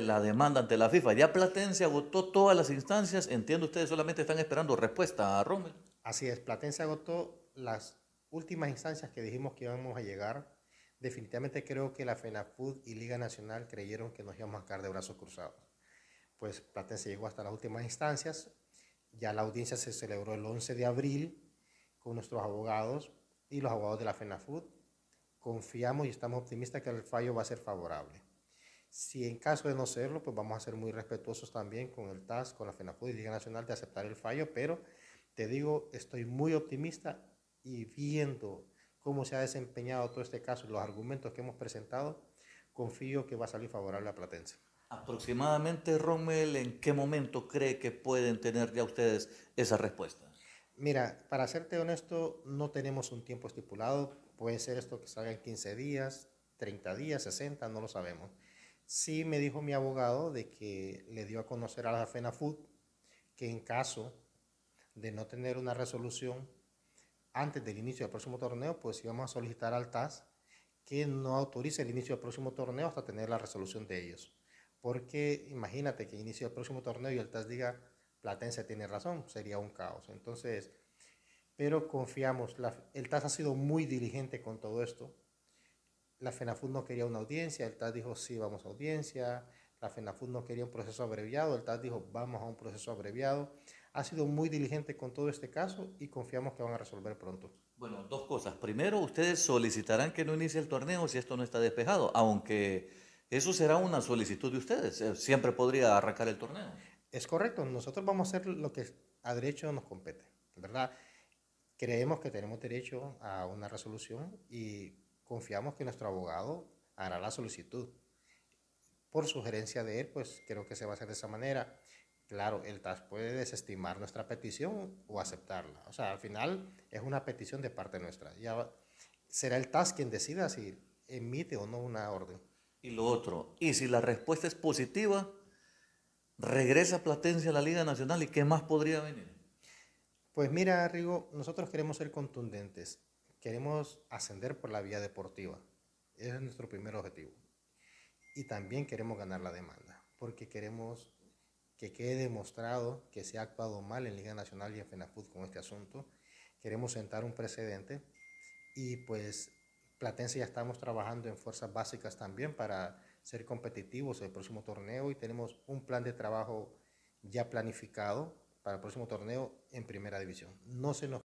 la demanda ante la FIFA. Ya Platense agotó todas las instancias. Entiendo, ustedes solamente están esperando respuesta, Rommel. Así es, Platense agotó las últimas instancias que dijimos que íbamos a llegar. Definitivamente creo que la FENAFUT y Liga Nacional creyeron que nos íbamos a quedar de brazos cruzados. Pues Platense llegó hasta las últimas instancias. Ya la audiencia se celebró el 11 de abril con nuestros abogados y los abogados de la FENAFUT. Confiamos y estamos optimistas que el fallo va a ser favorable. Si en caso de no serlo, pues vamos a ser muy respetuosos también con el TAS, con la FENAFUT y Liga Nacional de aceptar el fallo, pero te digo, estoy muy optimista y viendo cómo se ha desempeñado todo este caso y los argumentos que hemos presentado, confío que va a salir favorable a Platense. Aproximadamente, Rommel, ¿en qué momento cree que pueden tener ya ustedes esa respuesta? Mira, para serte honesto, no tenemos un tiempo estipulado. Puede ser esto que salga en 15 días, 30 días, 60, no lo sabemos. Sí me dijo mi abogado de que le dio a conocer a la FENAFUT que en caso de no tener una resolución antes del inicio del próximo torneo, pues íbamos a solicitar al TAS que no autorice el inicio del próximo torneo hasta tener la resolución de ellos. Porque imagínate que inicio el próximo torneo y el TAS diga, Platense tiene razón, sería un caos. Entonces, pero confiamos, el TAS ha sido muy diligente con todo esto. La FENAFUT no quería una audiencia, el TAS dijo, sí, vamos a audiencia. La FENAFUT no quería un proceso abreviado, el TAS dijo, vamos a un proceso abreviado. Ha sido muy diligente con todo este caso y confiamos que van a resolver pronto. Bueno, dos cosas. Primero, ustedes solicitarán que no inicie el torneo si esto no está despejado, aunque... eso será una solicitud de ustedes. Siempre podría arrancar el torneo. Es correcto. Nosotros vamos a hacer lo que a derecho nos compete, ¿verdad? Creemos que tenemos derecho a una resolución y confiamos que nuestro abogado hará la solicitud. Por sugerencia de él, pues creo que se va a hacer de esa manera. Claro, el TAS puede desestimar nuestra petición o aceptarla. O sea, al final es una petición de parte nuestra. Ya será el TAS quien decida si emite o no una orden. Y lo otro, y si la respuesta es positiva, regresa Platense a la Liga Nacional, ¿y qué más podría venir? Pues mira, Rigo, nosotros queremos ser contundentes, queremos ascender por la vía deportiva, ese es nuestro primer objetivo. Y también queremos ganar la demanda, porque queremos que quede demostrado que se ha actuado mal en Liga Nacional y en FENAFUT con este asunto, queremos sentar un precedente y pues... Platense ya estamos trabajando en fuerzas básicas también para ser competitivos en el próximo torneo y tenemos un plan de trabajo ya planificado para el próximo torneo en primera división. No se nos